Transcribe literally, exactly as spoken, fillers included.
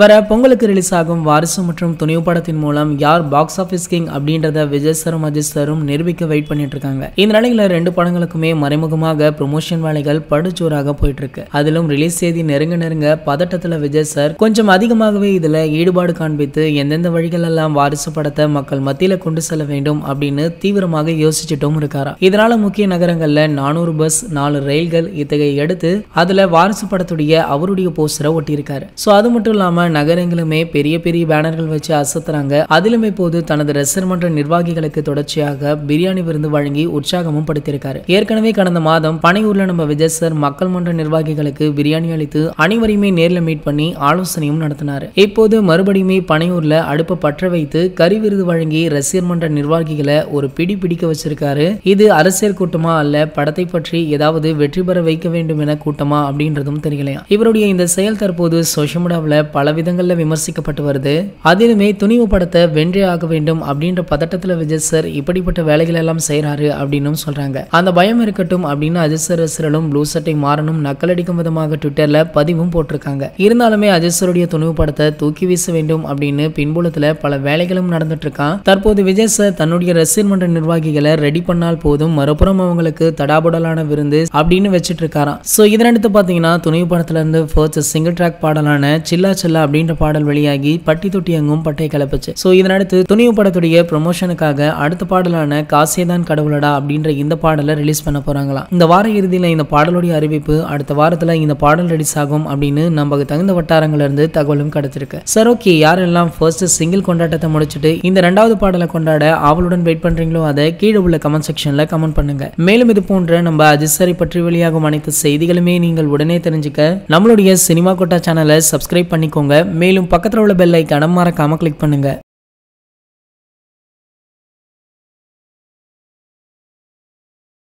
வர பொங்கலுக்கு ரிலீஸ் ஆகும் வாரிசு மற்றும் துணிவு படத்தின் மூலம் யார் பாக்ஸ் ஆஃபீஸ் கிங் அப்படின்றத விஜய் சாரும் அஜித் சாரும் நிரூபிக்க வெயிட் பண்ணிட்டு இருக்காங்க. இந்த நிலையில ரெண்டு படங்களுக்குமே மறைமுகமாக ப்ரொமோஷன் வேலைகள் படுஜோராக போயிட்டு இருக்கு. அதிலும் ரிலீஸ் செய்தி நெருங்க நெருங்க பதட்டத்துல விஜய் சார் கொஞ்சம் அதிகமாகவே இதுல ஈடுபாடு காண்பித்து எந்தெந்த வழிகள் எல்லாம் வாரிசு படத்தை மக்கள் மத்தியில கொண்டு செல்ல வேண்டும் அப்படின்னு தீவிரமாக யோசிச்சுட்டும் இருக்காரா. இதனால முக்கிய நகரங்கள்ல நானூறு பஸ் நாலு ரயில்கள் இத்தகைய எடுத்து அதுல வாரிசு படத்துடைய அவருடைய போஸ்டரை ஒட்டியிருக்காரு. சோ அது மட்டும் இல்லாம நகரங்களுமே பெரிய பெரிய பேனர்கள் வச்சு அசத்துறாங்க. அதிலும் இப்போது தனது ரசிகர் மன்ற நிர்வாகிகளுக்கு தொடர்ச்சியாக பிரியாணி விருந்து வழங்கி உற்சாகமும் படுத்திருக்காரு. ஏற்கனவே கடந்த மாதம் பனையூர்ல நம்ம விஜய் சார் மக்கள் மன்ற நிர்வாகிகளுக்கு பிரியாணி அளித்து அனைவரையுமே நேரில் மீட் பண்ணி ஆலோசனையும் நடத்தினார். இப்போது மறுபடியுமே பனையூர்ல அடுப்பை பற்ற வைத்து கறி விருது வழங்கி ரசிகர் மன்ற நிர்வாகிகளை ஒரு பிடி பிடிக்க வச்சிருக்காரு. இது அரசியல் கூட்டமா அல்ல படத்தை பற்றி ஏதாவது வெற்றி பெற வைக்க வேண்டும் என கூட்டமா அப்படின்றதும் தெரியலையா. இவருடைய இந்த செயல் தற்போது சோஷியல் மீடியாவில் பல விதங்கள்ல விமர்சிக்கப்பட்டு வருது. அதிலுமே துணிவு படத்தை வென்றே ஆக வேண்டும் அப்படின்ற பதட்டத்துல விஜய் சார் இப்படிப்பட்ட வேலைகள் எல்லாம் செய்யறாரு அப்படின்னு சொல்றாங்க. அந்த பயம் இருக்கட்டும் அப்படின்னு அஜித் சார் ரசிகர்களும் ப்ளூ சட்டை மாறணும் நக்கலடிக்கும் விதமாக ட்விட்டர்ல பதிவும் போட்டிருக்காங்க. இருந்தாலுமே அஜித் சாருடைய துணிவு படத்தை தூக்கி வீச வேண்டும் அப்படின்னு பின்புலத்துல பல வேலைகளும் நடந்துட்டு இருக்கான். தற்போது விஜய் சார் தன்னுடைய ரசிகர் மன்ற நிர்வாகிகளை ரெடி பண்ணால் போதும் மறுபுறம் அவங்களுக்கு தடாபுடலான விருந்து அப்படின்னு வச்சிட்டு இருக்காராம். சோ இதனடுத்து பாத்தீங்கன்னா துணிவு படத்துல இருந்து ஃபர்ஸ்ட் சிங்கிள் ட்ராக் பாடலான சில்லா செல்லா அப்படின்ற பாடல் வெளியாகி பட்டி தொட்டி எங்கும் பட்டை கிளப்பிச்சு. சோ இதனடுத்து துணிவு படத்துடைய ப்ரமோஷனுக்காக அடுத்த பாடலான காசேதான் கடவுளடா அப்படின்ற இந்த பாடலை ரிலீஸ் பண்ண போறாங்களாம். இந்த வார இறுதியில இந்த பாடலுடைய அறிவிப்பு அடுத்த வாரத்துல இந்த பாடல் ரிலீஸ் ஆகும் அப்படின்னு நமக்கு தகுந்த வட்டாரங்கள்ல இருந்து தகவலும் கிடைச்சிருக்கு. சார் ஓகே யாரெல்லாம் ஃபர்ஸ்ட் சிங்கிள் கொண்டாட்டத்தை முடிச்சுட்டு இந்த ரெண்டாவது பாடலை கொண்டாட ஆவலுடன் வெயிட் பண்றீங்களோ அதை கீழே உள்ள கமெண்ட் செக்ஷன்ல கமெண்ட் பண்ணுங்க. மேலும் இது போன்ற நம்ம அஜித் சாரை பற்றி வெளியாகும் அனைத்து செய்திகளுமே நீங்கள் உடனே தெரிஞ்சுக்க நம்மளுடைய சினிமா கொட்டா சேனலை சப்ஸ்கிரைப் பண்ணிக்கோங்க. மேலும் பக்கத்துல உள்ள பெல் ஐகானை மறக்காம கிளிக் பண்ணுங்க.